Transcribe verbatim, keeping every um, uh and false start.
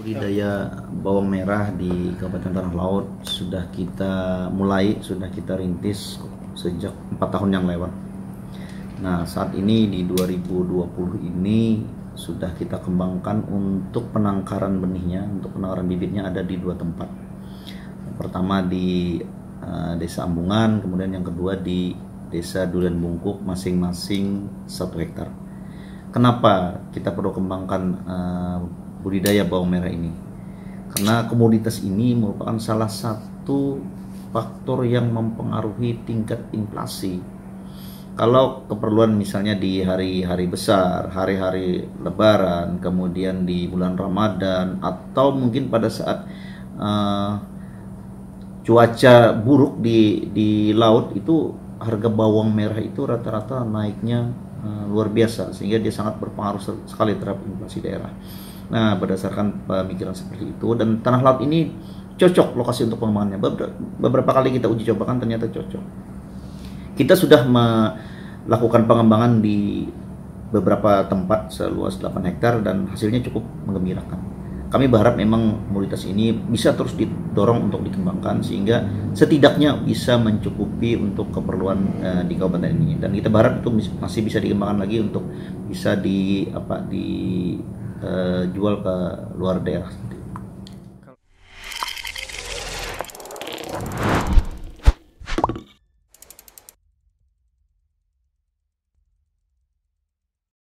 Budidaya bawang merah di Kabupaten Tanah Laut sudah kita mulai, sudah kita rintis sejak empat tahun yang lewat. Nah, saat ini di dua ribu dua puluh ini sudah kita kembangkan untuk penangkaran benihnya, untuk penangkaran bibitnya ada di dua tempat. Yang pertama di uh, Desa Ambungan, kemudian yang kedua di Desa Durianbungkuk, masing-masing satu hektar. Kenapa kita perlu kembangkan uh, budidaya bawang merah ini? Karena komoditas ini merupakan salah satu faktor yang mempengaruhi tingkat inflasi. Kalau keperluan misalnya di hari-hari besar, hari-hari lebaran, kemudian di bulan Ramadan, atau mungkin pada saat uh, cuaca buruk di, di laut, itu harga bawang merah itu rata-rata naiknya luar biasa, sehingga dia sangat berpengaruh sekali terhadap inflasi daerah. Nah, berdasarkan pemikiran seperti itu, dan Tanah Laut ini cocok lokasi untuk pengembangannya. Beberapa kali kita uji cobakan ternyata cocok. Kita sudah melakukan pengembangan di beberapa tempat seluas delapan hektar dan hasilnya cukup menggembirakan. Kami berharap memang komoditas ini bisa terus didorong untuk dikembangkan sehingga setidaknya bisa mencukupi untuk keperluan uh, di kabupaten ini, dan kita berharap itu masih bisa dikembangkan lagi untuk bisa di apa dijual uh, ke luar daerah.